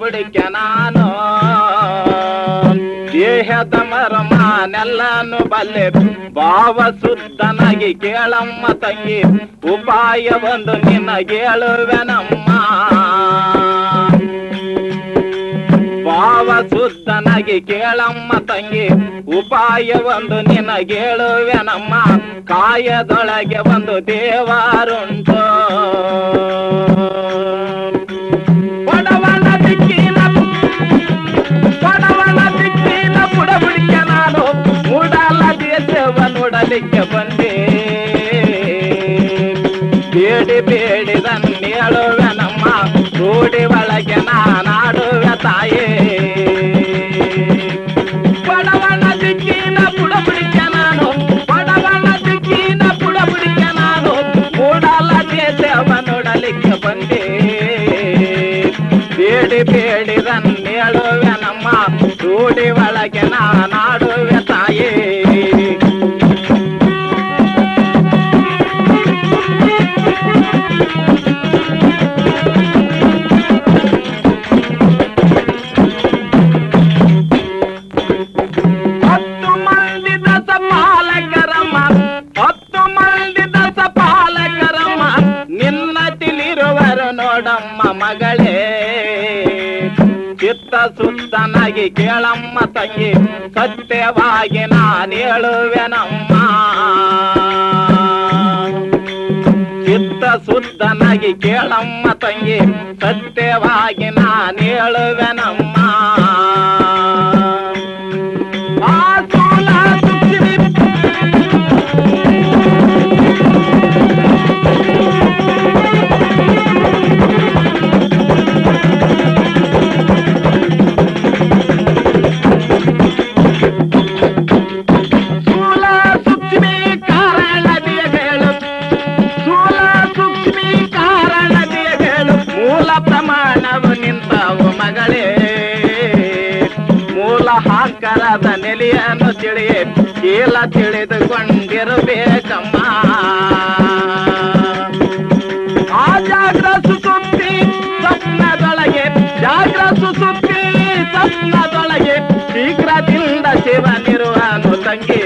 बड़ के नानो देहद मरमानेल्लानु बल्ले भाव सुद्धनागि केळम्म तंगी उपायवंदु निन्न हेळुवेनम्म भाव सुद्धनागि केळम्म तंगी उपायवंदु निन्न हेळुवेनम्म कायदोळगे बंदु देवरुंटु बंदे बेड़ी बेड़ी दन्नेलुवे नम्मा रोडी वळगे नानाडुवे ताये पडवण दिक्किन ಬುಡಬುಡಿಕೆ ನಾನು ಮೂಡಲ ದೇಶವ ನೋಡಲಿಕ್ಕೆ ಬಂದೆ ಬೇಡಿ ಬೇಡಿ ದನ್ನೆಲುವೆ ನಮ್ಮ ರೋಡಿ ವಳಗೆ ನಾನಾಡುವೆ ತಾಯೇ ಸುತ್ತನಾಗಿ ಕೇಳಮ್ಮ ತಂಗಿ ಸತ್ಯವಾಗಿ ನಾನೇಳುವೆನಮ್ಮ ಚಿತ್ತ ಸುತ್ತನಾಗಿ ಕೇಳಮ್ಮ ತಂಗಿ ಸತ್ಯವಾಗಿ ನಾನೇಳುವೆನಮ್ಮ ನೆಲೆಯನ್ನು ತಿಳಿಯೇ ಚೀಲ ತಿಳಿದುಕೊಂಡಿರಬೇಕಮ್ಮ ಜಾಗ್ರ ಸುಸುತ್ತಿ ಸಪ್ನದೊಳಗೆ ಶೀಘ್ರದಿಂದ ಶಿವನಿರುವನು ತಂಗಿ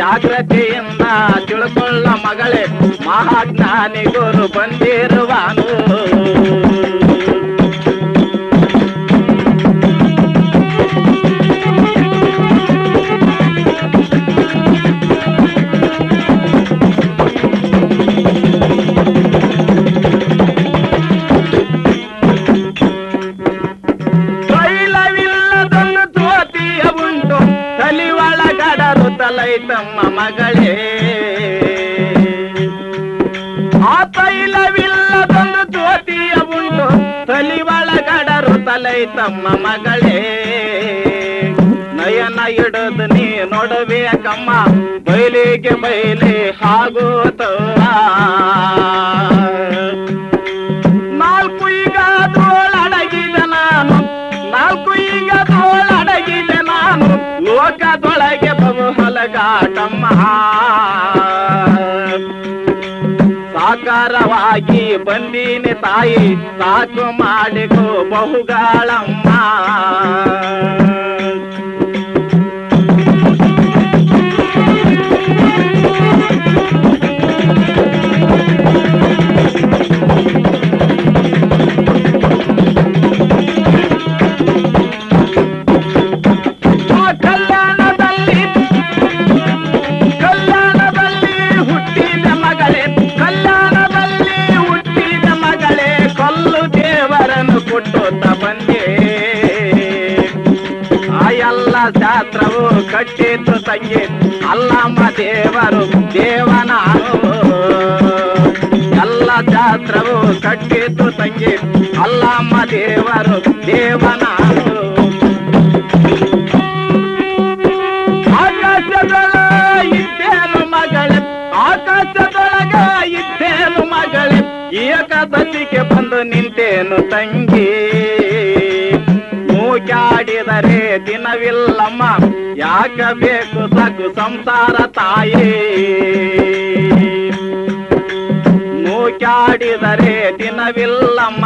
ಜಾಗ್ರತೆಯಿಂದ ತಿಳ್ಕೊಳ್ಳ ಮಗಳೇ ಮಹಾಜ್ಞಾನಿ ಗುರು ಬಂದಿರುವನು ಮಗಳೇ ಆ ತೈಲವಿಲ್ಲದೊಂದು ಜ್ಯೋತಿಯ ಉಂಟು ತಲಿವಳಗಡರು ತಲೈ ತಮ್ಮ ಮಗಳೇ ನಯನ ಇಡದು ನೀ ನೋಡಬೇಕಮ್ಮ ಬಯಲಿಗೆ ಬಯಲಿ ಆಗೋತ ನಾಲ್ಕು ಈಗ ತೋಳಡಗಿದೆ ನಾನು ಲೋಕದೊಳಗೆ ಗಾಟಮ್ಮ ಸಾಕಾರವಾಗಿ ಬಂದೀನಿ ತಾಯಿ ಸಾಕು ಮಾಡಿಕೋ ಬಹುಗಳಮ್ಮ ಶಾಸ್ತ್ರವು ಕಟ್ಟಿತ್ತು ತಂಗಿ ಅಲ್ಲಮ್ಮ ದೇವರು ದೇವನಾನು ಎಲ್ಲ ಶಾಸ್ತ್ರವು ಕಟ್ಟಿತ್ತು ತಂಗಿ ಅಲ್ಲಮ್ಮ ದೇವರು ದೇವನಾನು ಆಕಾಶದೊಳಗ ಇದ್ದೇನು ಮಗಳೇ ಏಕದಲ್ಲಿಗೆ ಬಂದು ನಿಂತೇನು ತಂಗಿ ಮೂಕ್ಯಾಡಿದರೆ ದಿನವಿಲ್ಲಮ್ಮ ಯಾಕ ಬೇಕು ಸಾಕು ಸಂಸಾರ ತಾಯಿ ನೂ ಕ್ಯಾಡಿದರೆ ದಿನವಿಲ್ಲಮ್ಮ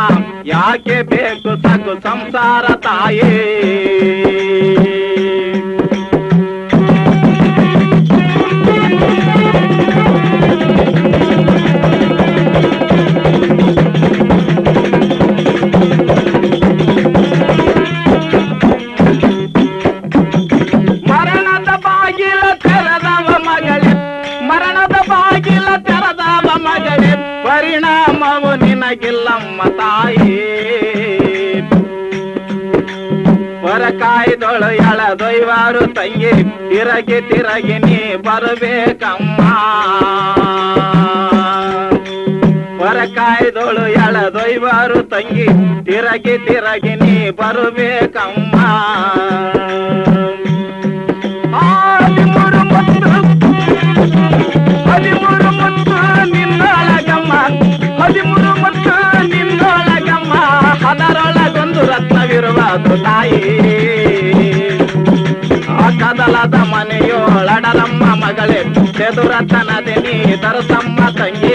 ಯಾಕೆ ಬೇಕು ಸಾಕು ಸಂಸಾರ ತಾಯಿ ಗಿಲ್ಲಮ್ಮ ತಾಯಿ ಹೊರಕಾಯ್ದೊಳು ಎಳ ದೈವಾರು ತಂಗಿ ತಿರಗಿ ತಿರಗಿ ನೀ ಬರಬೇಕಮ್ಮ ಹೊರಕಾಯ್ದೊಳು ಎಳ ದೈವಾರು ತಂಗಿ ತಿರಗಿ ತಿರಗಿ ನೀ ಬರಬೇಕಮ್ಮ ತಾಯಿ ಆ ಕದಲದ ಮನೆಯೋಳಡಲಮ್ಮ ಮಗಳೇ ಚದುರತನದೆ ನೀ ತರಸಮ್ಮ ತಂಗಿ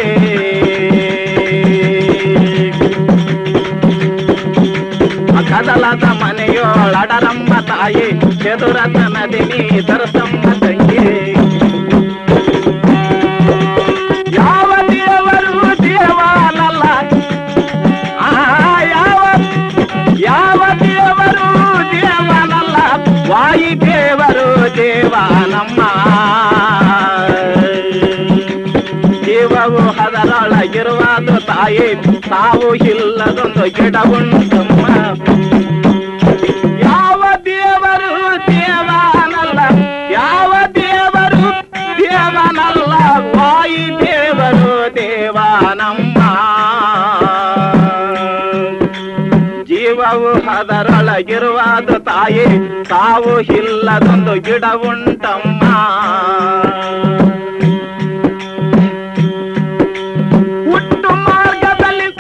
ಆ ಕದಲದ ಮನೆಯೋಳಡಲಮ್ಮ ತಾಯಿ ಚದುರತನದೆ ನೀ ತರಸಮ್ಮ ತಂಗಿ ದೇವನಮ್ಮ ಜೀವವು ಅದರೊಳಗಿರುವುದು ತಾಯಿ ತಾವು ಇಲ್ಲದೊಂದು ಗಿಡವುಂಟಮ್ಮ ಯಾವ ದೇವರು ದೇವನಲ್ಲ ಯಾವ ದೇವರು ದೇವನಲ್ಲ ವಾಯಿ ದೇವರು ದೇವನಮ್ಮ ಜೀವವು ಅದರೊಳಗಿರುವುದು ತಾಯಿ ತಾವು ಇಲ್ಲದೊಂದು ಗಿಡ ಉಂಟಮ್ಮ ಹುಟ್ಟು ಮಾರ್ಗದಲ್ಲಿ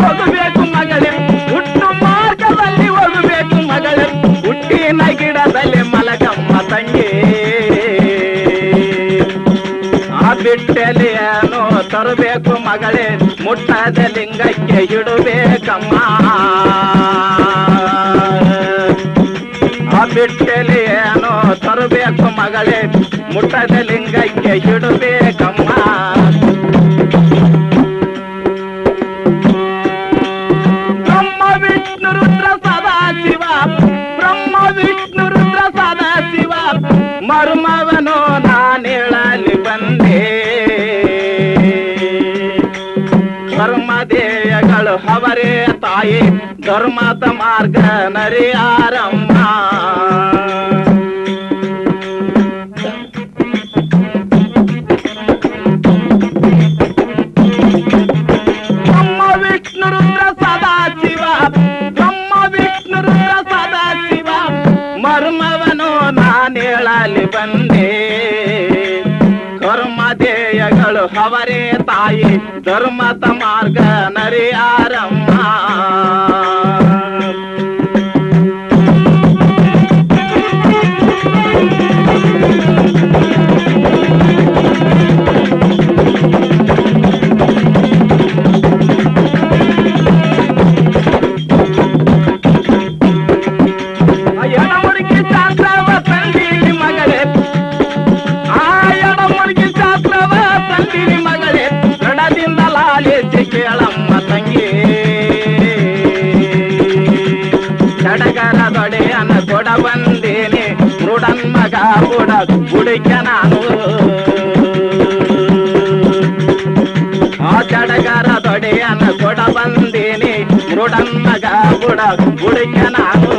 ಹೋಗಬೇಕು ಮಗಳೇ ಹುಟ್ಟು ಮಾರ್ಗದಲ್ಲಿ ಹೋಗಬೇಕು ಮಗಳೇ ಹುಟ್ಟಿನ ಗಿಡದಲ್ಲಿ ತಂಗಿ ಆ ಬಿಟ್ಟೆಲೆಯನ್ನು ತರಬೇಕು ಮಗಳೇ ಮುಟ್ಟದ ಲಿಂಗಕ್ಕೆ ಇಡಬೇಕಮ್ಮ ಆ ಬಿಟ್ಟೆಲೆಯನ್ನು ತರಬೇಕು ಮಗಳೇ ಮುಟ್ಟದ ಲಿಂಗಕ್ಕೆ ಇಡಬೇಕಮ್ಮ ಮರ್ಮವನು ನಾನೇಳಲಿ ಬಂದೆ ಕರ್ಮದೇಯಗಳು ಅವರೇ ತಾಯಿ ಧರ್ಮದ ಮಾರ್ಗ ನರಿಯಾರಮ್ಮ ಬಂದೆ ಕರ್ಮದೇಯಗಳು ಅವರೇ ತಾಯಿ ಧರ್ಮದ ಮಾರ್ಗ ನರಿಯಾರಮ್ಮ ಬಂದೇನೆ ಮೃಡನ್ ಮಗ ಕೂಡ ಹುಡುಕ ನಾನು ಆ ಚಡಗರ ದೊಡೆಯನ ಕೊಡ ಬಂದೇನೆ ಮೃಡನ್ ಮಗ ಕೂಡ ಹುಡುಕ ನಾನು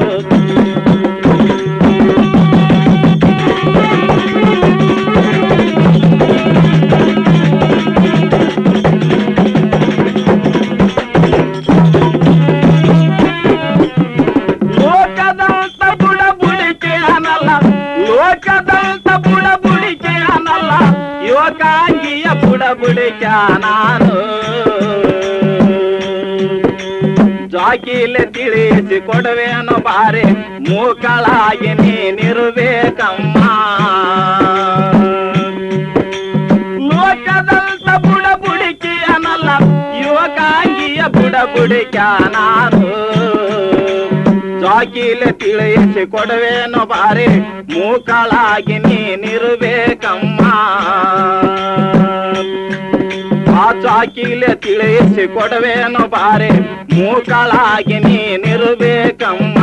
ಕಾಂಗಿಯ ಬುಡ ಬುಡಿಕ ನಾನು ಬಾಕಿಲೆ ತಿಳಿಸಿ ಕೊಡುವೆನು ಬಾರೆ ಮೂಕಳಾಗಿ ನೀನಿರಬೇಕಮ್ಮ ಲೋಕದಂತ ಬುಡಬುಡಿಕೆಯನಲ್ಲ ಯುವಕಾಂಗಿಯ ಬುಡಬುಡಿಕ ನಾನು ಜಾಕಿಲೆ ತಿಳಿಸಿ ಕೊಡುವೆನು ಬಾರೆ ಮೂಕಳಾಗಿ ನೀನಿರಬೇಕಮ್ಮ ಚಾಕಿಲೆ ತಿಳಿಸಿ ಕೊಡುವೆನು ಬಾರೆ ಮೂಕಳಾಗಿ ನೀನಿರಬೇಕಮ್ಮ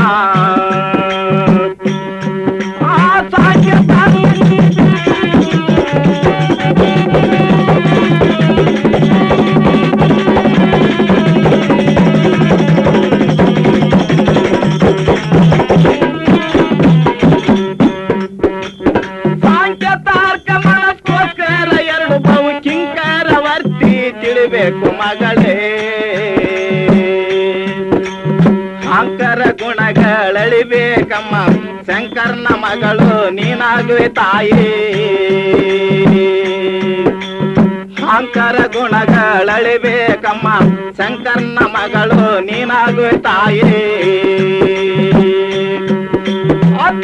ಮಗಳೇ ಅಂಕರ ಗುಣಗಳಳಿಬೇಕಮ್ಮ ಶಂಕರನ ಮಗಳು ನೀನಾಗುವೆ ತಾಯಿ ಅಂಕರ ಗುಣಗಳಳಿಬೇಕಮ್ಮ ಶಂಕರನ ಮಗಳು ನೀನಾಗುವೆ ತಾಯಿ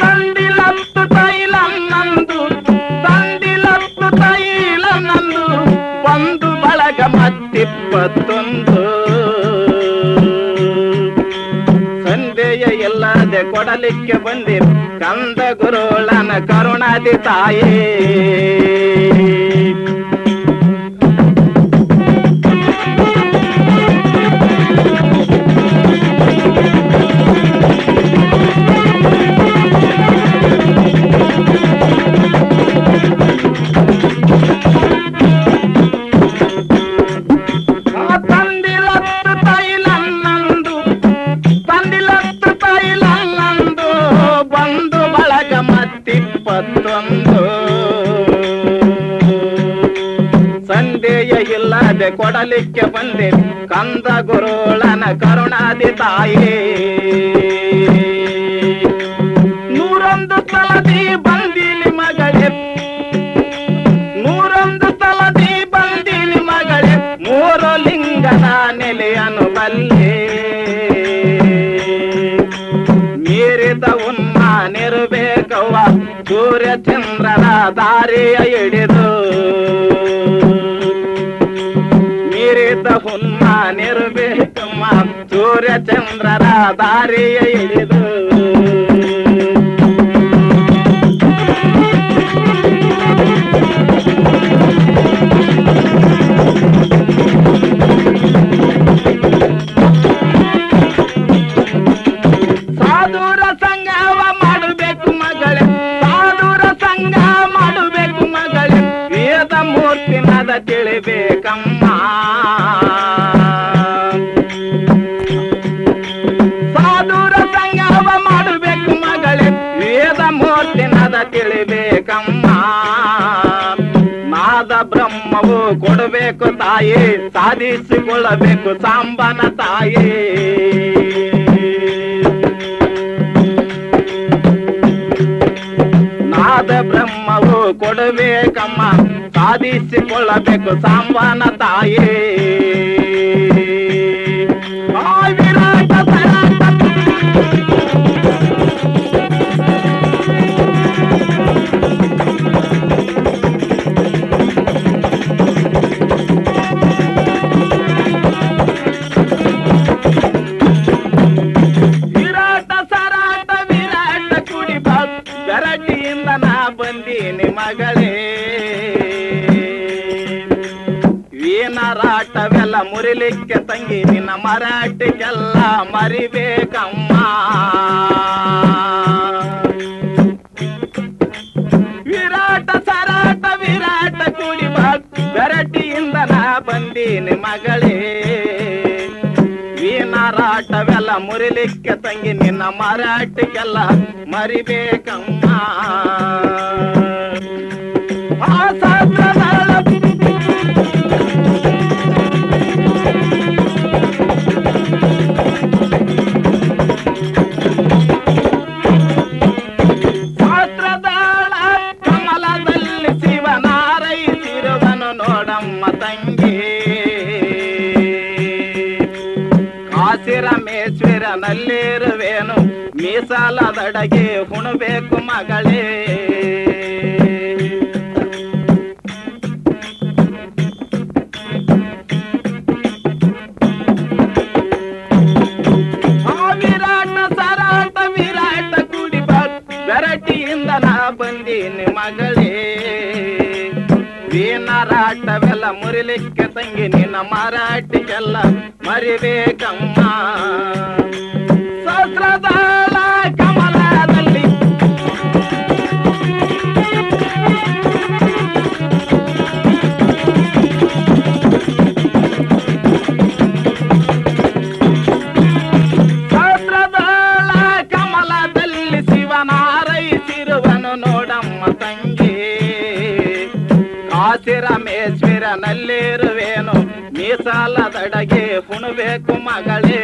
ತಂದಿಲಂತು ತೈಲನ್ನಂದು ತಂದಿಲಂತು ತೈಲನ್ನಂದು ಒಂದು ಬಳಗ ಮತ್ತಿಪ್ಪತ್ತೊಂದು ಸಂದೇಯ ಎಲ್ಲದೆ ಕೊಡಲಿಕ್ಕೆ ಬಂದಿ ಕಂದ ಗುರುಳನ ಕರುಣಾದಿ ತಾಯಿ ಸಂದೇಯ ಇಲ್ಲದೆ ಕೊಡಲಿಕ್ಕೆ ಬಂದೆ ಕಂದ ಗುರುಳನ ಕರುಣಾದಿ ತಾಯಿ ನೂರೊಂದು ತಲದಿ ಬಂದಿಲಿ ಮಗಳೇ ನೂರೊಂದು ತಲದಿ ಬಂದಿಲಿ ಮಗಳೇ ಮೂರು ಲಿಂಗನ ನೆಲೆಯನ್ನು ಬಲ್ಲೆ ಮೀರಿದ ಉನ್ನ ನಿರಬೇಕವ್ವ ಸೂರ್ಯ ಚಂದ್ರನ ದಾರಿಯ ಹಿಡಿದು ಮೀರಿದ ಹುನ್ನ ನಿರ್ಬೇಕಮ್ಮ ಸೂರ್ಯ ಚಂದ್ರನ ದಾರಿಯ ಹಿಡಿದು ತಿಳಿಬೇಕಮ್ಮ ಸಾಧುರ ಸಂಗಮ ಮಾಡಬೇಕು ಮಗಳೇ ವೇದ ಮೂರ್ತಿನದ ತಿಳಿಬೇಕಮ್ಮ ನಾದ ಬ್ರಹ್ಮವು ಕೊಡಬೇಕು ತಾಯಿ ಸಾಧಿಸಿಕೊಳ್ಳಬೇಕು ಸಾಂಬನ ತಾಯಿ ನಾದ ಬ್ರಹ್ಮವು ಕೊಡಬೇಕಮ್ಮ ಸಾಧಿಸಿಕೊಳ್ಳಬೇಕು ಸಾಂಬನ ತಾಯಿ ವಿರಾಟ ಸರಾಟ ವಿರಾಟ ಕುಡಿಬ ಗರಟಿಯಿಂದ ನಾ ಬಂದೀನಿ ಮಗಳೇ ವೀಣರಾಟವೆಲ್ಲ ಮುರಿಲಿಕ್ಕೆ ತಂಗಿ ನಿನ್ನ ಮರಾಟಿಗೆಲ್ಲ ಮರಿಬೇಕಮ್ಮ ವಿರಾಟ ಸರಾಟ ವಿರಾಟ ಕುಡಿಬ ಗರಟಿಯಿಂದ ನಾ ಬಂದೀನಿ ಮಗಳೇ ವೀಣರಾಟವೆಲ್ಲ ಮುರಿಲಿಕ್ಕೆ ತಂಗಿ ನಿನ್ನ ಮರಾಟಿಗೆಲ್ಲ ಮರಿಬೇಕಮ್ಮ ನಲ್ಲಿರುವೆನು ಮೀಸಲಾದಡಗೆ ಕುಣಬೇಕು ಮಗಳೇ. ಮಗಳೇ ವೀಣರಾಟವೆಲ್ಲ ಮುರಿಲಿಕ್ಕೆ ತಂಗಿ ನಿನ್ನ ಮಾರಾಟಿಗೆಲ್ಲ ಮರಿಬೇಕಮ್ಮ. ಸಹಸ್ರದಾಳ ಕಮಲದಲ್ಲಿ ಶಿವನಾರೈಸಿರುವನು ನೋಡಮ್ಮ ತಂಗಿ. ಕಾಶಿ ರಮೇಶ್ವರನಲ್ಲಿರುವೆನು ಮೀಸಲಾದಡಗೆ ಕುಣಬೇಕು ಮಗಳೇ.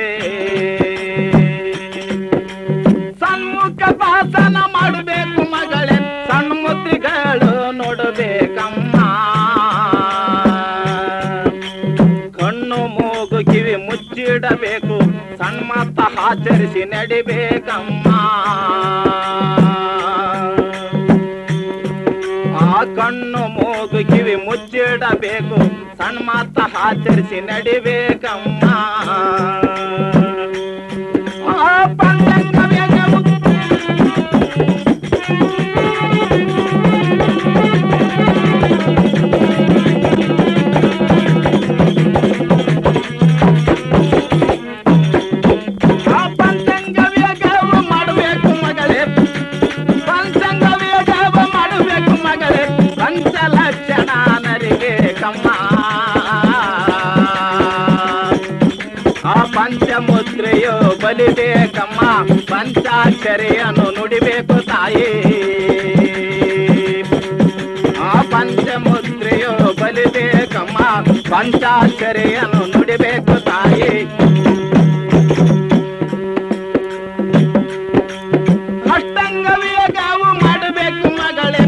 ಸನ್ಮುಖ ಭಾಷಣ ಮಾಡಬೇಕು ಮಗಳೇ, ಸಣ್ಮುದ್ರಿಗಳು ನೋಡಬೇಕಮ್ಮ. ಕಣ್ಣು ಮೂಗು ಕಿವಿ ಮುಚ್ಚಿಡಬೇಕು, ಸನ್ಮತ ಆಚರಿಸಿ ನಡಿಬೇಕಮ್ಮ. ಆ ಕಣ್ಣು ಮೂಗು ಕಿವಿ ಮುಚ್ಚಿಡಬೇಕು, ಸಣ್ಮತ ಆಚರಿಸಿ ನಡಿಬೇಕಮ್ಮ. ಆ ಪಂಗಂಗ ವೇಗವು ಮುದ್ರೆಯೋ ಬಲಿಬೇಕಮ್ಮ, ಪಂಚಾಕ್ಷರೆಯನ್ನು ನುಡಿಬೇಕು ತಾಯಿ. ಆ ಪಂಚಮುದ್ರೆಯೋ ಬಲಿಬೇಕಮ್ಮ, ಪಂಚಾಕ್ಷರೆಯನ್ನು ನುಡಿಬೇಕು ತಾಯಿ. ಅಷ್ಟಂಗ ವೇಗವು ಮಾಡಬೇಕು ಮಗಳೇ,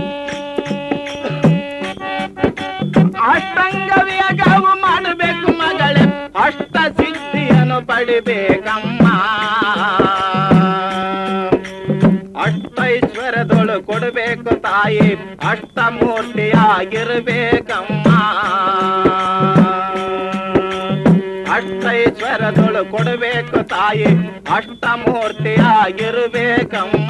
ಅಷ್ಟಂಗ ವೇಗವು ಮಾಡಬೇಕು ಮಗಳೇ, ಅಷ್ಟ ಪಡಿಬೇಕಮ್ಮ. ಅಷ್ಟೈಶ್ವರದೊಳು ಕೊಡಬೇಕು ತಾಯಿ, ಅಷ್ಟಮೂರ್ತಿಯಾಗಿರ್ಬೇಕಮ್ಮ. ಅಷ್ಟೈಶ್ವರದೊಳು ಕೊಡಬೇಕು ತಾಯಿ, ಅಷ್ಟಮೂರ್ತಿಯಾಗಿರ್ಬೇಕಮ್ಮ.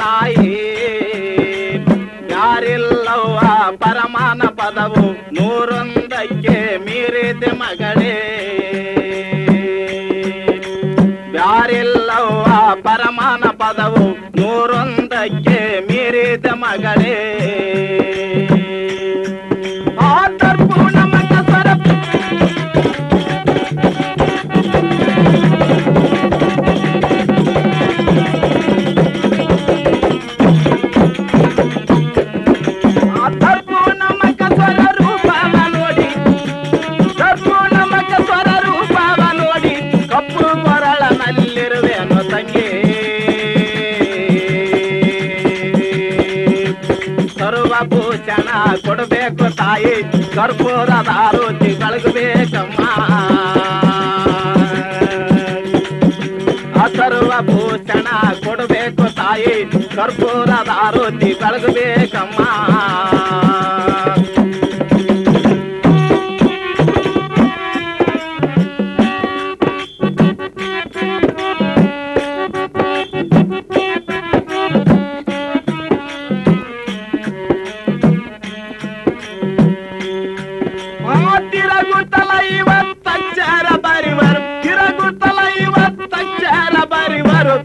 ತಾಯಿ ಯಾರಿಲ್ಲವ ಪರಮಾನ ಪದವು ನೂರೊಂದಕ್ಕೆ ಮೀರಿದೆ ಮಗಳೇ. ಯಾರಿಲ್ಲವ ಪರಮಾನ ಪದವು ನೂರೊಂದಕ್ಕೆ ಮೀರಿದೆ ಮಗಳೇ. ಭೂಷಣ ಕೊಡಬೇಕು ತಾಯಿ, ಕರ್ಪೂರದ ಆರೋತಿ ಕಳಗಬೇಕಮ್ಮ. ಅಥರ್ವ ಭೂಷಣ ಕೊಡಬೇಕು ತಾಯಿ, ಕರ್ಪೂರದ ಆರೋತಿ ಕಳಗಬೇಕಮ್ಮ.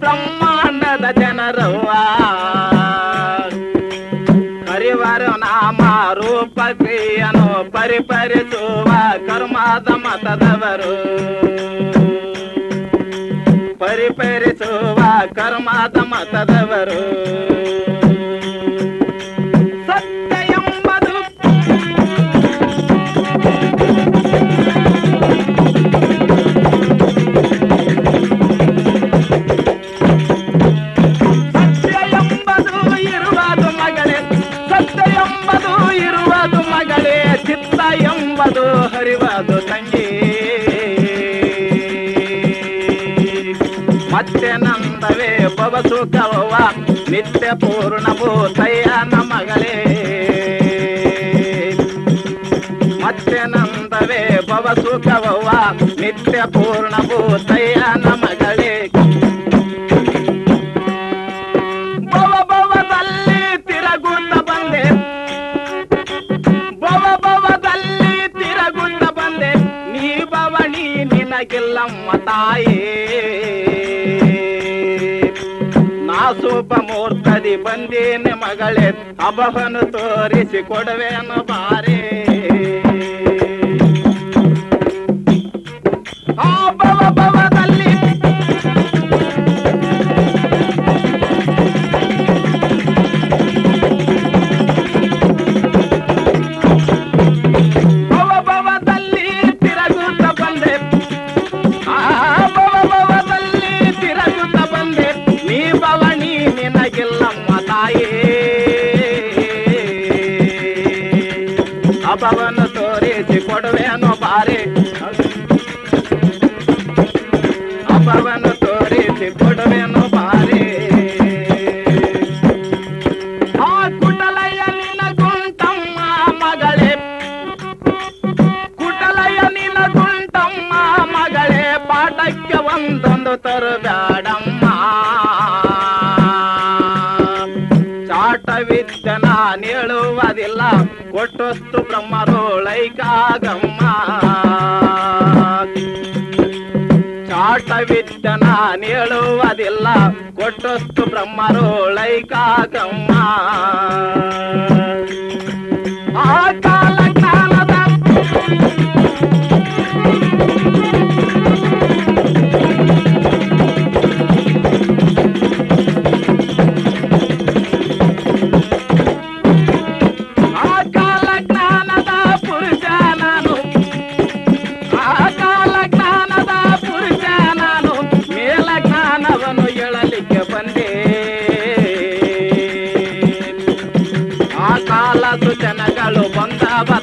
ಬ್ರಹ್ಮಾಂಡದ ಜನರವ್ವ ಹರಿವರು ನಾಮ ರೂಪ ಕ್ರಿಯನು ಪರಿಪರಿಸುವ ಕರ್ಮದ ಮತದವರು. ಪರಿಪರಿಸುವ ಕರ್ಮದ ಮತದವರು ಹರಿವಾದು ತಂಗಿ ಮತ್ತೆ ನಂದವೇ ಬವಸು ಕವ ನಿತ್ಯ ಪೂರ್ಣವೋ ತಯ್ಯನ ಮಗಳೇ ಮತ್ತೆ ನಂದವೇ ಬವಸು ಕವ ನಿತ್ಯ ಪೂರ್ಣವೋ ತಯ್ಯನ ಮಗಳೇ ನಾ ಶುಭ ಮೂರ್ತದಿ ಬಂದೇನೆ ಮಗಳೇ ಅಭಹನು ತೋರಿಸಿ ಕೊಡುವೆನು ಬಾರೇ ಅಭವನ ತೋರಿಸಿ ಕೊಡುವೆನು ಬಾರೇ ಅಭವನ ತೋರಿಸಿ ಕೊಡುವೆನು ಬಾರೇ ಆ ಕುಟಲಯ ನಿನ ಗುಂಟಮ್ಮ ಮಗಳೇ ಕುಟಲಯ ನಿನ ಗುಂಟಮ್ಮ ಮಗಳೇ ಪಾಠಕ್ಕೆ ಒಂದೊಂದು ತರಬೇಡಮ್ಮ ಚಾಟವಿದ್ದನ ನಿಲ್ಲುವುದಿಲ್ಲ ಕೊಟ್ಟಷ್ಟು ಬ್ರಹ್ಮದೋಳೈಕಾಗಮ್ಮ ಚಾಟವಿದ್ದನ ನಿಲ್ಲುವುದಿಲ್ಲ ಕೊಟ್ಟಷ್ಟು ಬ್ರಹ್ಮದೋಳೈಕಾಗಮ್ಮ ಆ ಕಾಲ ಕಾಲದ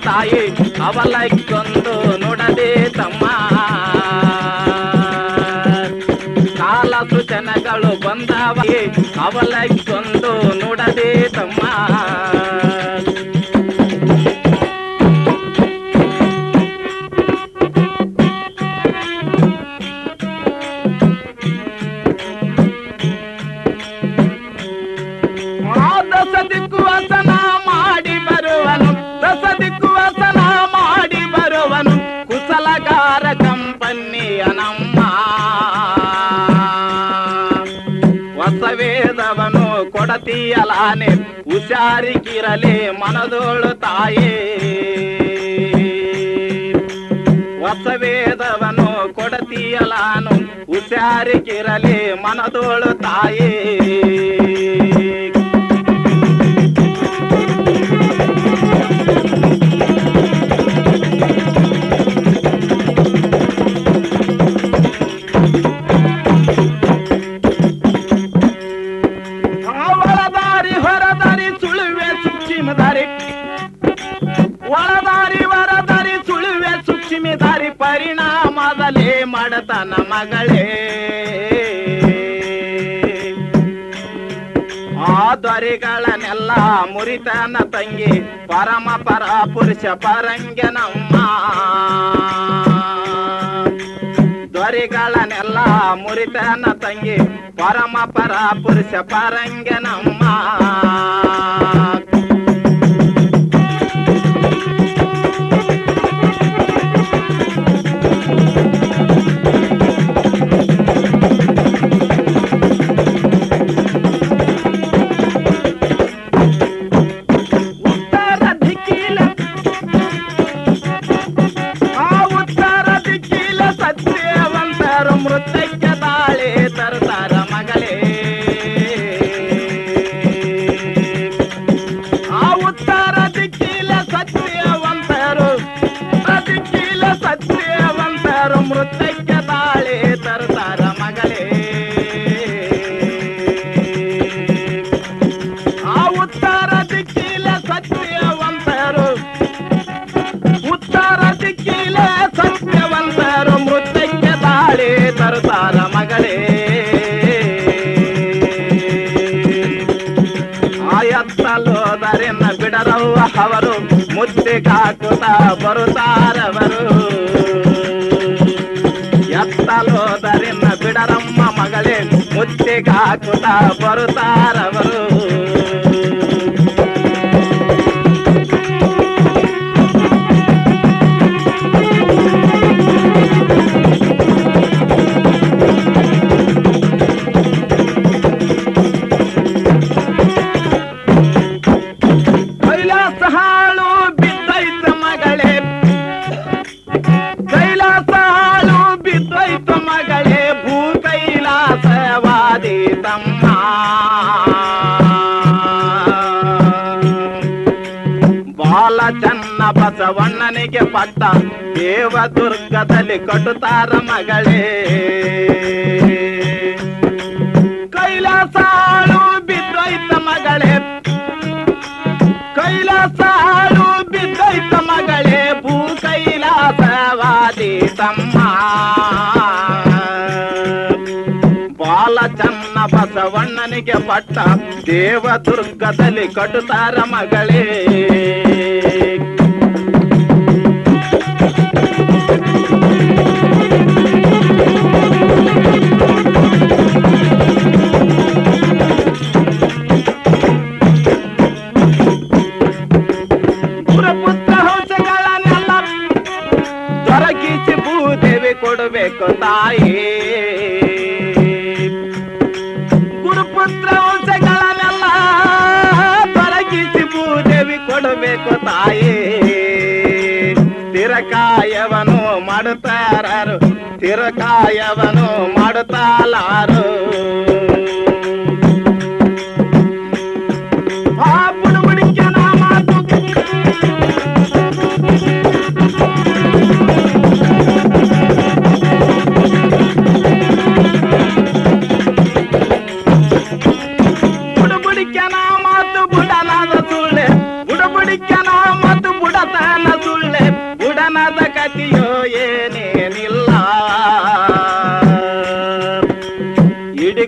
ತಾಯಿ ಅವಲಕ್ಕೊಂದು ನುಡದೆ ತಮ್ಮ ಕಾಲ ಸೂಚನೆಗಳು ಬಂದವ ಅವಲಕ್ಕೊಂದು ನುಡದೆ ತಮ್ಮ ಕೊಡತೀಯಲಾನೆ ಹುಷಾರಿಗಿರಲಿ ಮನದೋಳು ತಾಯೇ ಹೊಸ ವೇದವನು ಕೊಡತೀಯಲಾನು ಹುಷಾರಿಗಿರಲಿ ಮನದೋಳು ತಾಯೇ ಮಾಡತನ ಮಗಳೇ ಆ ದ್ವರಿಗಳನ್ನೆಲ್ಲ ಮುರಿತನ ತಂಗಿ ಪರಮ ಪರ ಪುರುಷ ಪರಂಗನಮ್ಮ ದ್ವರಿಗಳನ್ನೆಲ್ಲ ಮುರಿತನ ತಂಗಿ ಪರಮ ಪರ ಪುರುಷ ಪರಂಗನಮ್ಮ ಬರುತ್ತಾರವರು ಎತ್ತಲೋದರಿಂದ ಬಿಡರಮ್ಮ ಮಗಳೇ ಮುತ್ತಿಗಾಕುತ ಬರುತ್ತಾರವರು ಬಸವಣ್ಣನಿಗೆ ಪಟ್ಟ ದೇವದುರ್ಗದಲ್ಲಿ ಕಟ್ಟುತ್ತಾರ ಮಗಳೇ ಕೈಲಾಸಾಳು ಬಿದ್ದೋಯ್ತ ಮಗಳೇ ಕೈಲಾಸಾಳು ಬಿದ್ದೋಯ್ತ ಮಗಳೇ ಭೂ ಕೈಲಾಸವಾದಿ ತಮ್ಮ ಬಾಲಚನ್ನ ಬಸವಣ್ಣನಿಗೆ ಪಟ್ಟ ದೇವದುರ್ಗದಲ್ಲಿ ಕಟ್ಟುತ್ತಾರ ಮಗಳೇ ತಾಯಿ ಗುರುಪುತ್ರ ವಂಶಗಳನ್ನೆಲ್ಲ ತೊಲಗಿಸಿ ಭೂದೇವಿ ಕೊಡಬೇಕು ತಾಯಿ ತಿರಕಾಯವನ್ನು ಮಾಡುತ್ತಾರು ತಿರಕಾಯವನ್ನು ಮಾಡುತ್ತಾರು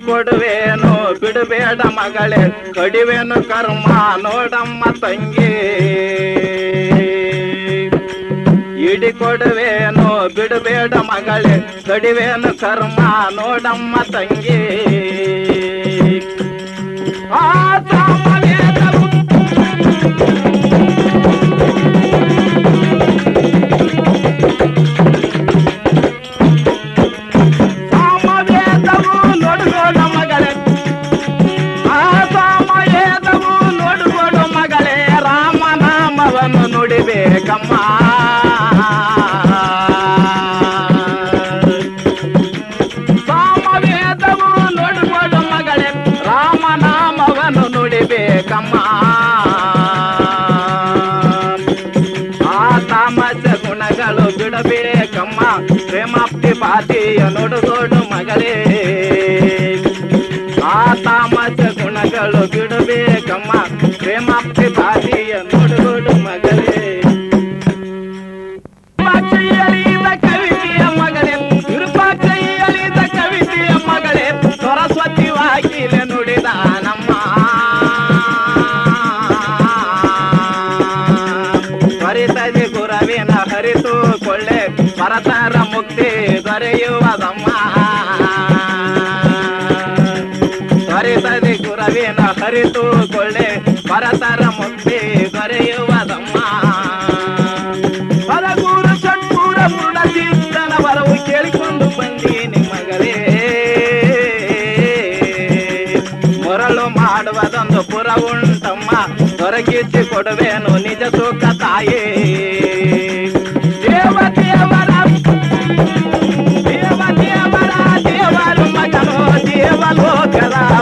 ಕೊಡುವೇನು ಬಿಡಬೇಡ ಮಗಳೇ ಕಡಿವೇನು ಕರ್ಮ ನೋಡಮ್ಮ ತಂಗಿ ಇಡಿ ಕೊಡುವೇನು ಬಿಡಬೇಡ ಮಗಳೇ ಕಡಿವೇನು ಕರ್ಮ ನೋಡಮ್ಮ ತಂಗಿ ಆ ಪ್ರೇಮಾಪ್ತಿ ಪಾತಿಯ ನೋಡುಗೋಡು ಮಗಳೇ ಆ ತಾಮಸ ಗುಣಗಳು ಬಿಡಬೇಕಮ್ಮ ಪ್ರೇಮಾಪ್ತಿ ಪಾತಿಯ ನೋಡುಗೋಡು ಮಗಳೇ ವಿರೂಪಾಕ್ಷಿಯಳಿದ ಕವಿತೆಯ ಮಗಳೇ ವಿರೂಪಾಕ್ಷಿಯಳಿದ ಕವಿತೆಯ ಮಗಳೇ ಸರಸ್ವತಿ ವಾಕಿಲೆ ನುಡಿದ ನಮ್ಮ ಹರಿತದೆ ಗುರವಿನ ಹರಿತು ಕೊಳ್ಳೆ ಪರತರ ಮುಕ್ತಿ ದೊರೆಯುವುದಮ್ಮ ದೊರೆತದೆ ಗುರವಿನ ಹರಿತು ಕೊಳ್ಳೆ ಪರತರ ಮುಕ್ತಿ ದೊರೆಯುವುದಮ್ಮ ಪರಗೂರ ಷಟ್ಪೂರ ಪೂರ್ಣ ತೀರ್ಥನ ವರವು ಕೇಳಿಕೊಂಡು ಬಂದೀನಿ ಮಗಳೇ ಮರಳು ಮಾಡುವುದೊಂದು ಪುರವುಂಟಮ್ಮ ದೊರಕಿಸಿ ಕೊಡುವೆನು ನಿಜ ಸುಖ ತಾಯೇ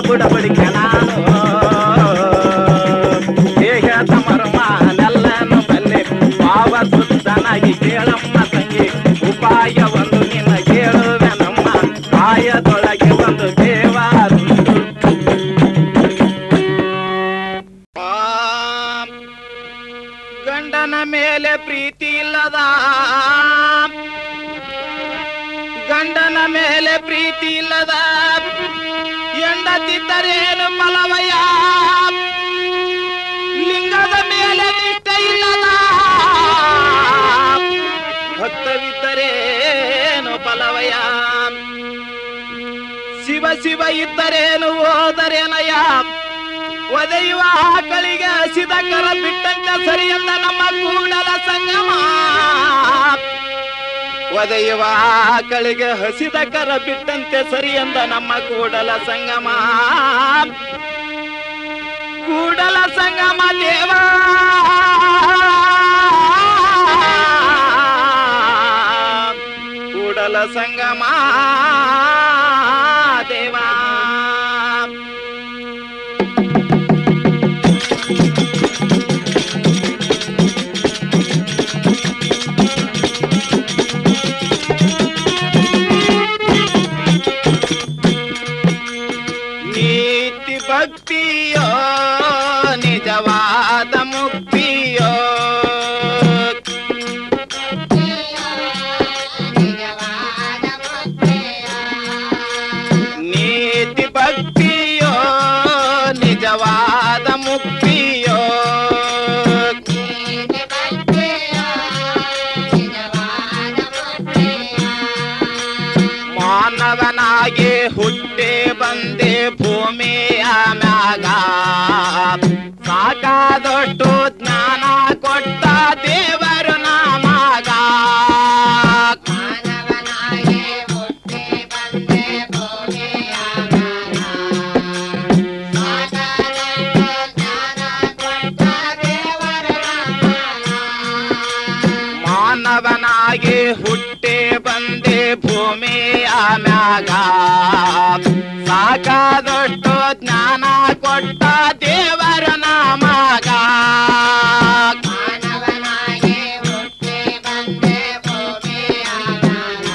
ಬುಡಬಡಿಕೆ ನಾನು ಹೇಗೆ ತಮರಮಾನೆಲ್ಲನು ಬಲ್ಲೆ ಭಾವ ಸುತ್ತನಾಗಿ ಕೇಳಮ್ಮ ತಂಗಿ ಉಪಾಯವನ್ನು ನಿನ್ನ ಕೇಳುವೆ ನಮ್ಮ ಕಾಯದೊಳಗೆ ಒಂದು ದೇವರು ಗಂಡನ ಮೇಲೆ ಪ್ರೀತಿ ಇಲ್ಲದ ಗಂಡನ ಮೇಲೆ ಪ್ರೀತಿ ಇಲ್ಲದ ಎಂಡತಿದ್ದರೇನು ಮಲವಯ್ಯ ಲಿಂಗದ ಮೇಲೆ ನಿಷ್ಠೆ ಇಲ್ಲದ ಇದ್ದರೇನು ಬಲವಯ ಶಿವ ಶಿವ ಇದ್ದರೇನು ಓದರೇನಯ ಒದೆಯುವ ಆಕಳಿಗೆ ಹಸಿದ ಕರ ಬಿಟ್ಟಂತ ಸರಿಯಲ್ಲ ನಮ್ಮ ಕೂಡಲ ಸಂಗಮ ಒದೆಯುವ ಆಕಳಿಗೆ ಹಸಿದ ಕರ ಬಿಟ್ಟಂತೆ ಸರಿಯಂದ ನಮ್ಮ ಕೂಡಲ ಸಂಗಮ ಕೂಡಲ ಸಂಗಮ ದೇವ ಕೂಡಲ ಸಂಗಮ ದೇವ ನೀತಿ ಭಕ್ತಿಯೋ ನಿಜವಾದ ಮುಕ್ತಿಯೋ ನೀತಿ ಭಕ್ತಿಯೋ ನಿಜವಾದ ಮುಕ್ತಿಯೋ ಮಾನವನಾಗಿ ಹುಟ್ಟೆ ಬಂದೆ ಭೂಮಿಯ ಮ್ಯಾಗ ಸಾಕಾದೊಟ್ಟು ಜ್ಞಾನ ಕೊಟ್ಟ ದೇವರು ನಮಗ ಮಾನವನಾಗಿ ಹುಟ್ಟಿ ಬಂದೆ ಭೂಮಿಯ ಮ್ಯಾಗ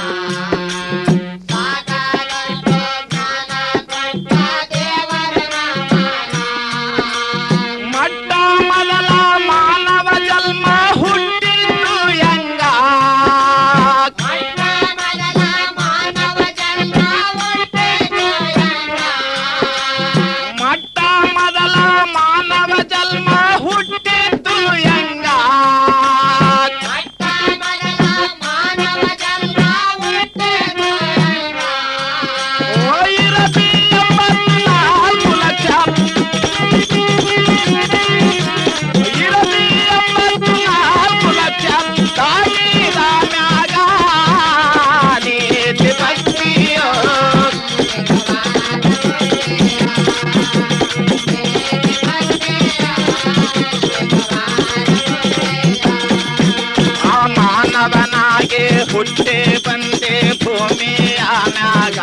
ಸಾಕಾದೊಟ್ಟು ಜ್ಞಾನ ಕೊಟ್ಟ ದೇವರು ನಮಗ ಮಾನವನಾಗಿ ಹುಟ್ಟಿ ಬಂದೆ ಭೂಮಿಯ ಮ್ಯಾಗ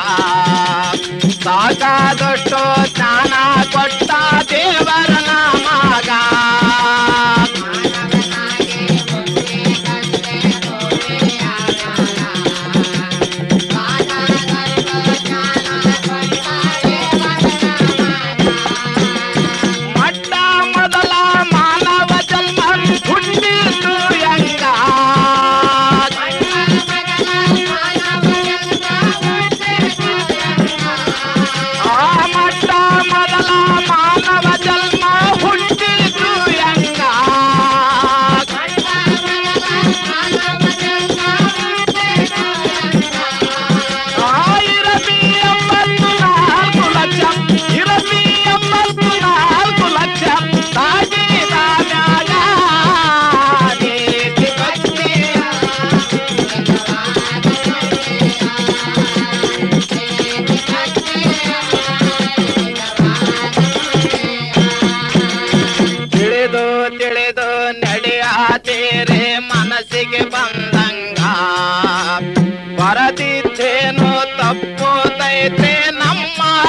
ಸಾಕಾದೊಟ್ಟು ಜ್ಞಾನ ಕೊಟ್ಟ ದೇವರ ನಮಗ ಮಾನವನಾಗಿ ಹುಟ್ಟಿ ಬಂದೆ ಭೂಮಿಯ ಮ್ಯಾಗ ಸಾಕಾದೊಟ್ಟು ಜ್ಞಾನ ಕೊಟ್ಟ ದೇವರ ನಮಗ ಮೊಟ್ಟ ಮೊದಲ ಮಾನವ ಜನ್ಮ ಹುಟ್ಟಿದ್ದು ಹೆಂಗ ಹುಟ್ಟೆ ಬಂದೆ ಭೂಮಿಯ ಮ್ಯಾಗ ಸಾಕಾದೊಟ್ಟು ಜ್ಞಾನ ಕೊಟ್ಟ ದೇವರ ನಮಗ ಮನಸ್ಸಿಗೆ ಬಂದಂಗ ಬರದಿದ್ದೇನೋ ತಪ್ಪೋದೈತೆ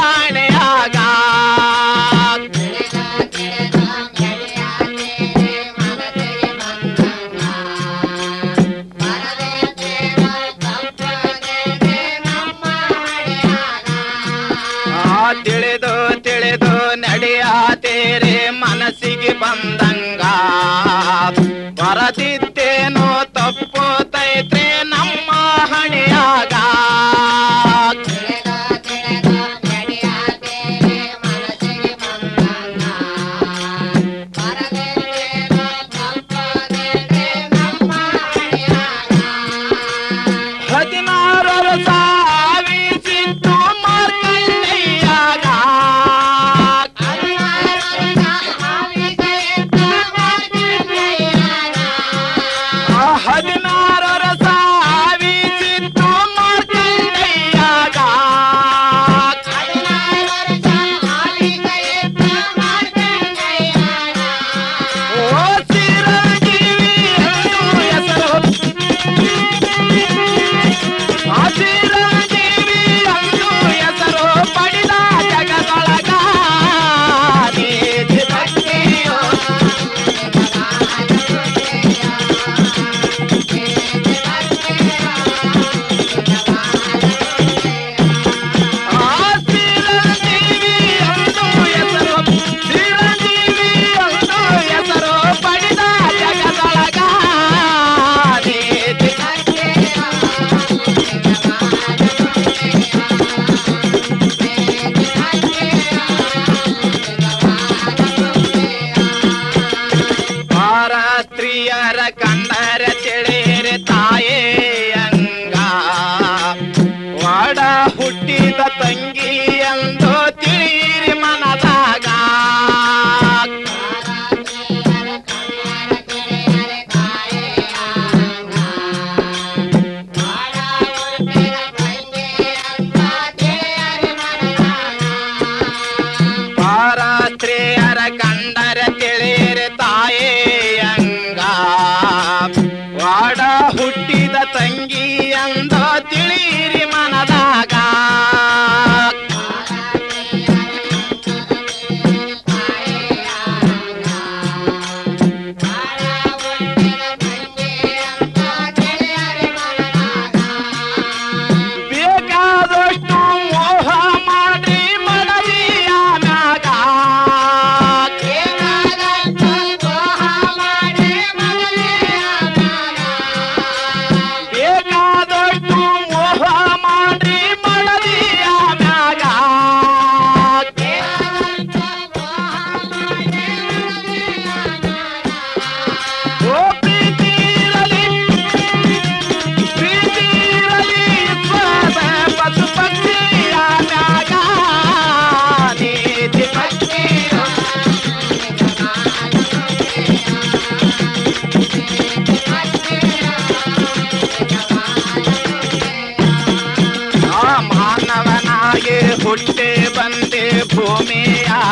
ನಮ್ಮ ಹಣೆಯಾಗ ತಿಳಿದು ತಿಳಿದು ನಡೆಯಾತೇರೆ ಮನಸ್ಸಿಗೆ ಬಂದಂಗ ಬರದಿದ್ದೇನೋ ತಪ್ಪೋತೈತ್ರೆ ನಮ್ಮ ಹಣೆಯಾಗ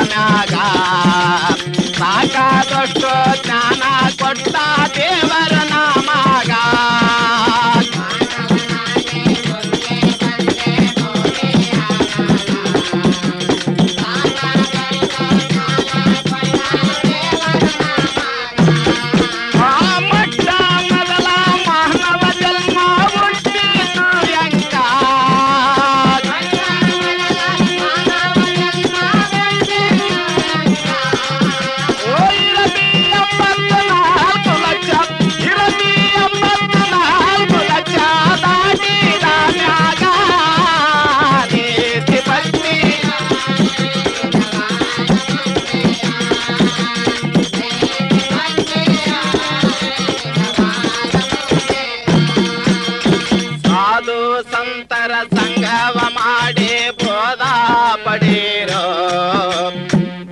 ಮ್ಯಾಗ ಸಾಕಾದಷ್ಟು ಜ್ಞಾನ ಕೊಟ್ಟ ದೇವರ ನಾಮಾಗ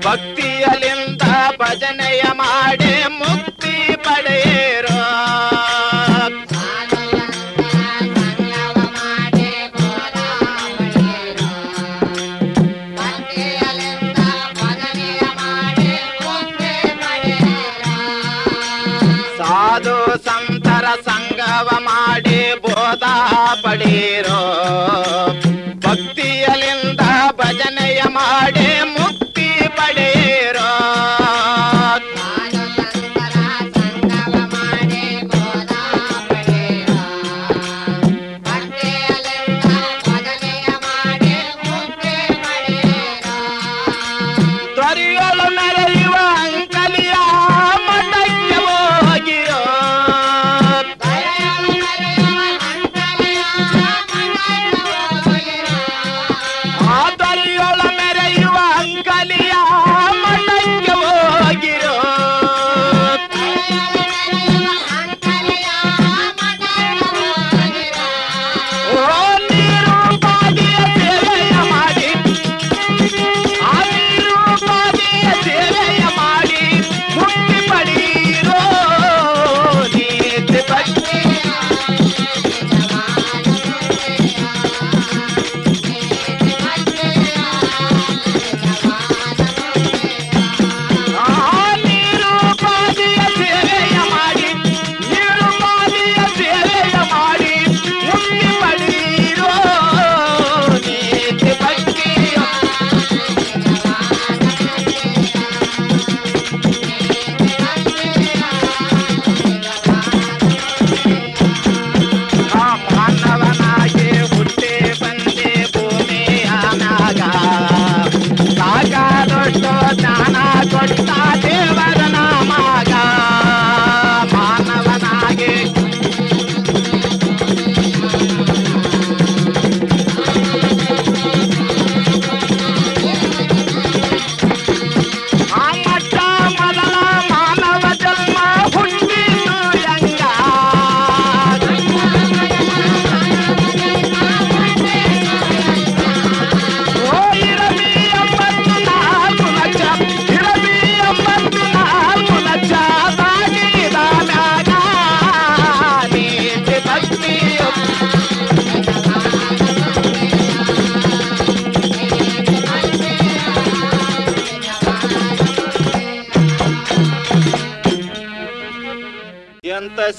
ಭಕ್ತಿಯಲ್ಲಿಂದ ಭಜನೆಯ ಮಾಡಿ ಮುಕ್ತಿ ಪಡೆಯಿರೋ ಸಾಧು ಸಂತರ ಸಂಗವ ಮಾಡಿ ಬೋಧ ಪಡೆಯಿರೋ ಭಕ್ತಿಯಲ್ಲಿಂದ ಭಜನೆಯ ಮಾಡಿ ಮುಕ್ತಿ ಪಡೆಯಿರೋ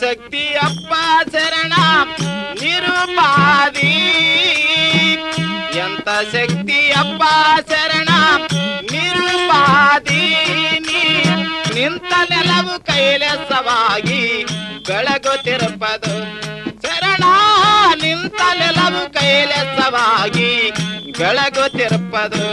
ಶಕ್ತಿ ಅಪ್ಪ ಶರಣ ನಿರುಪಾದಿ ಎಂತ ಶಕ್ತಿ ಅಪ್ಪ ಶರಣ ನಿರುಪಾದಿ ನಿಂತ ನೆಲವು ಕೈಲಸವಾಗಿ ಬೆಳಗುತ್ತಿರುಪದು ಶರಣ ನಿಂತ ನೆಲವು ಕೈಲಸವಾಗಿ ಬೆಳಗುತ್ತಿರುಪದು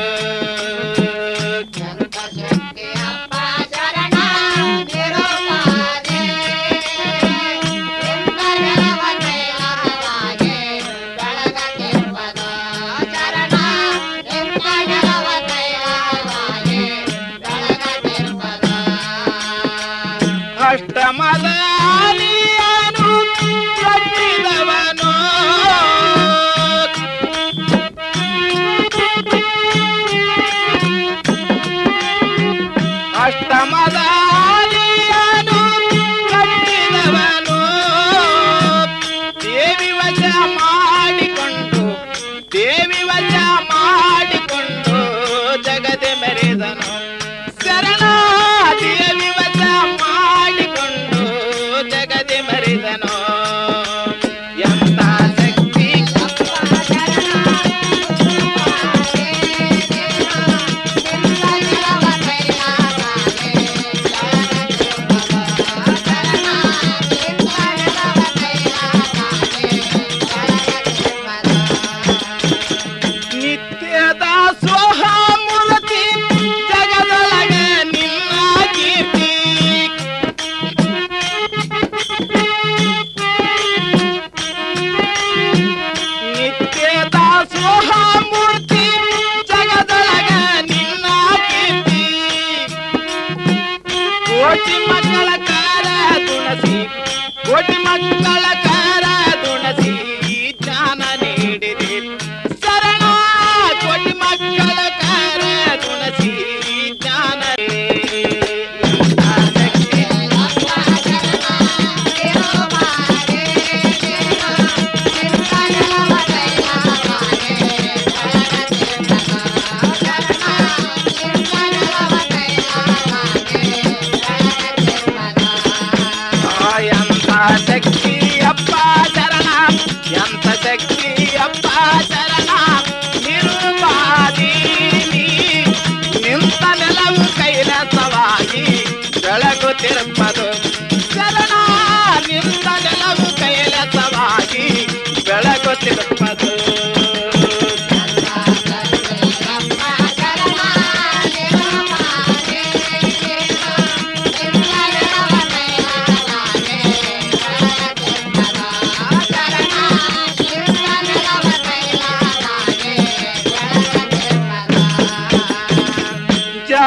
ಮಾಡಿಕೊಂಡು ಜಗದೆ ಮೆರೆದನು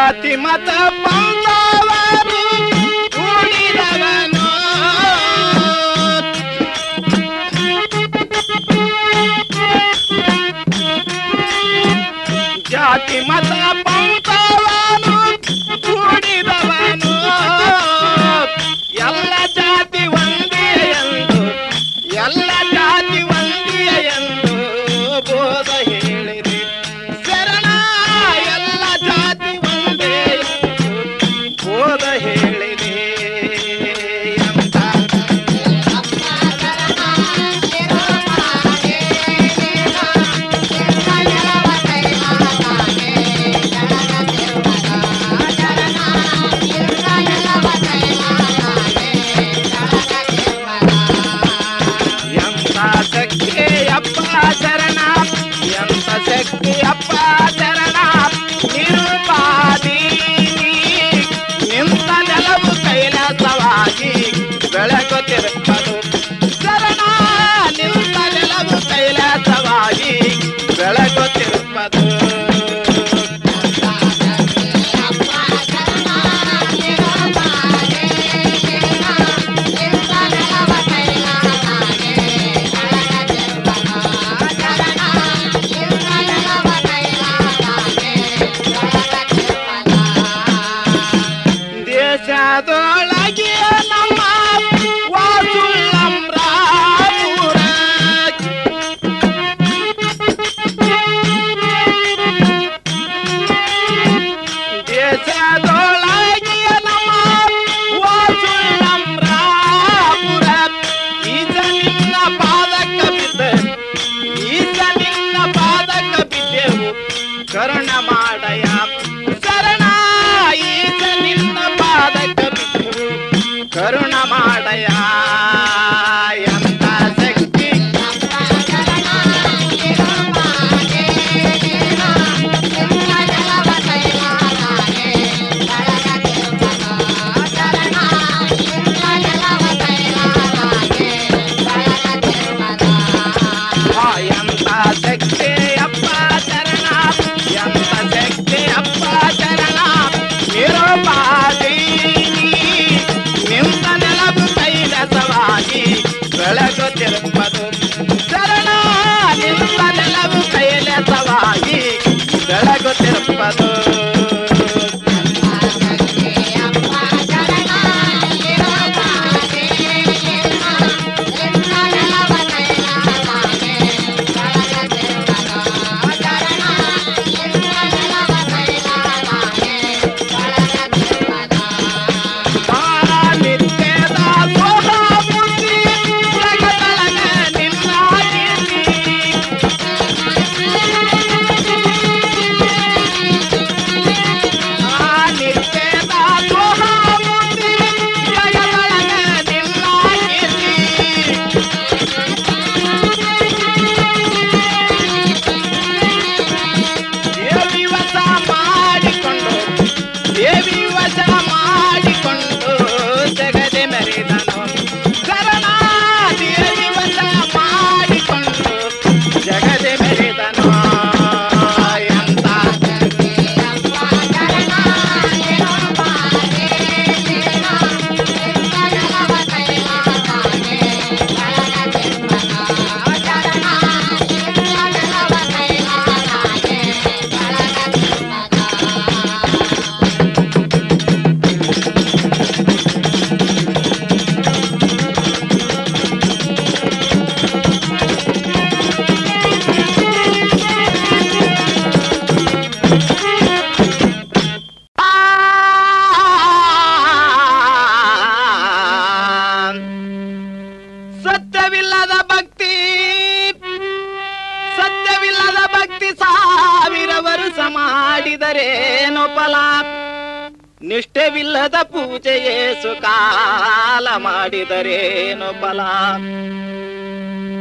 जाति मत पंगावारी उड़ी लगना जाति मत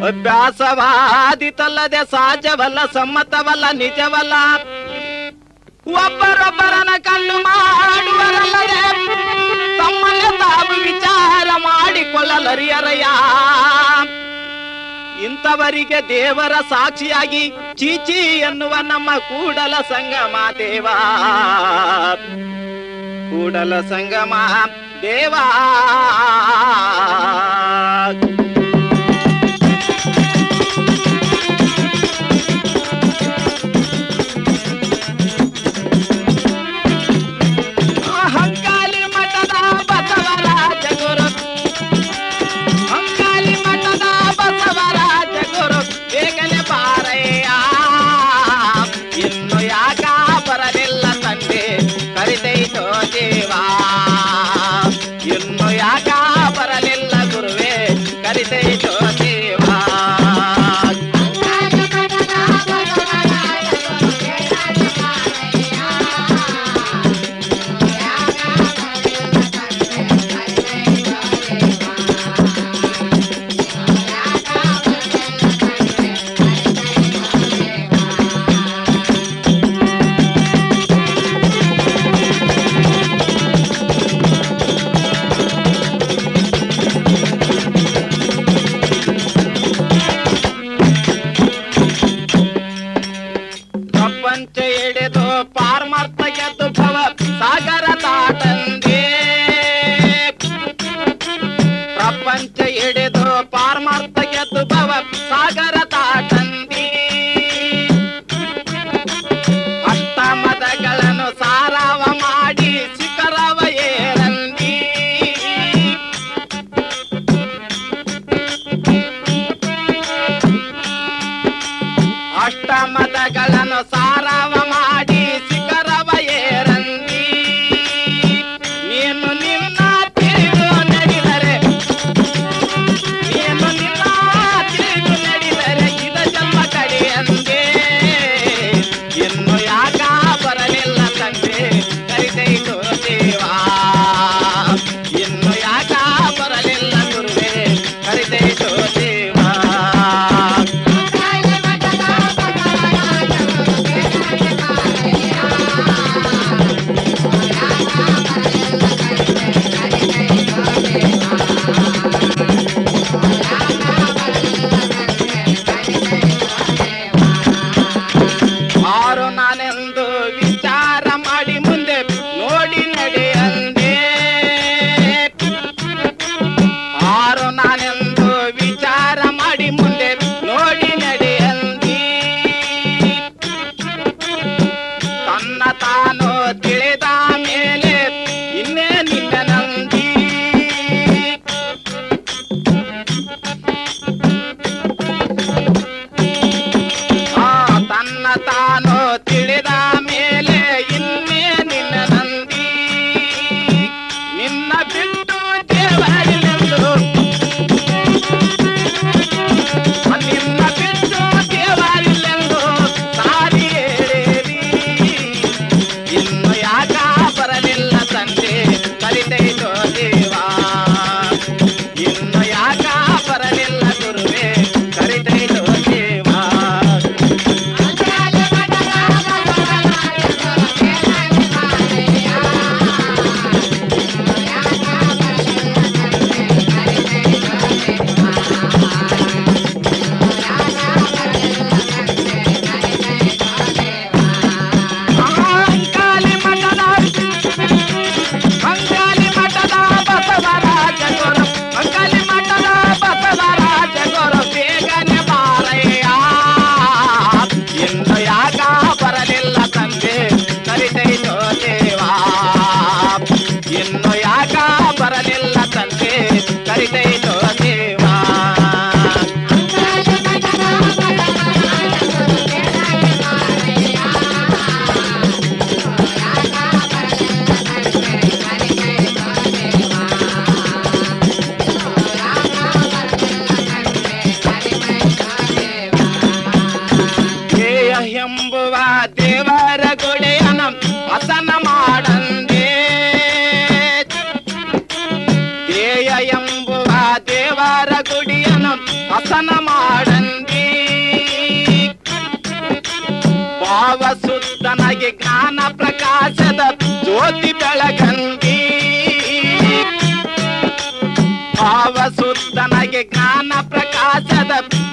ಅಭ್ಯಾಸವಾದಿತಲ್ಲದೆ ಸಹಜವಲ್ಲ ಸಮ್ಮತವಲ್ಲ ನಿಜವಲ್ಲ ಒಬ್ಬರೊಬ್ಬರನ್ನ ಕಲ್ಲು ಮಾಡುವರಲ್ಲದೆ ತಮ್ಮನ್ನ ತಾವು ವಿಚಾರ ಮಾಡಿಕೊಳ್ಳಲರಿಯರಯ್ಯ ಇಂತವರಿಗೆ ದೇವರ ಸಾಕ್ಷಿಯಾಗಿ ಚೀಚಿ ಎನ್ನುವ ನಮ್ಮ ಕೂಡಲ ಸಂಗಮ ದೇವ ಕೂಡಲ ಸಂಗಮ ದೇವ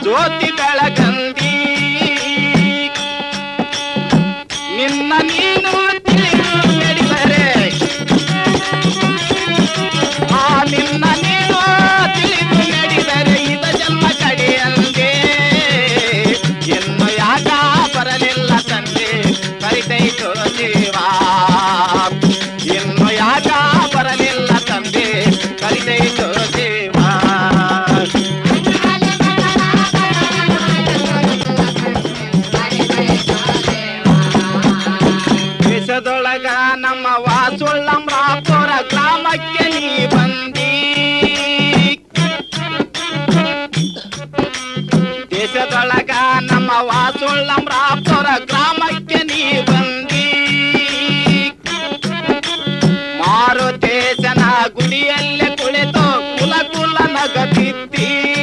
ಜ್ಯೋತಿ ಬೆಳಗಂದಿ ನಿನ್ನ ನೀನು ತಿಳಿದರೆ ಆ ನಿನ್ನ ನೀನು ತಿಳಿದು ನಡೆದರೆ ಇದ ಜನ್ಮ ಕಡೆಯಂದೆ ಎನ್ನು ಯಾಕ ಬರಲಿಲ್ಲ ತಂದೆ ಕರಿತೈತು ಜೀವ ಎನ್ನು ಯಾಕ ಬರಲಿಲ್ಲ ತಂದೆ ಕರಿತೈತು ಜೀವ ನಮ್ಮ ವಾಸುಳ್ಳಮ್ರಾಪುರ ಗ್ರಾಮಕ್ಕೆ ನೀ ಬಂದಿ ದೇಶದೊಳಗ ನಮ್ಮ ವಾಸುಳ್ಳಮ್ರಾಪುರ ಗ್ರಾಮಕ್ಕೆ ನೀ ಬಂದಿ ಮಾರುತೇಶನ ಗುಡಿಯಲ್ಲೇ ಕುಳಿತು ಕುಲ ಕುಲ ನಗದಿದ್ದಿ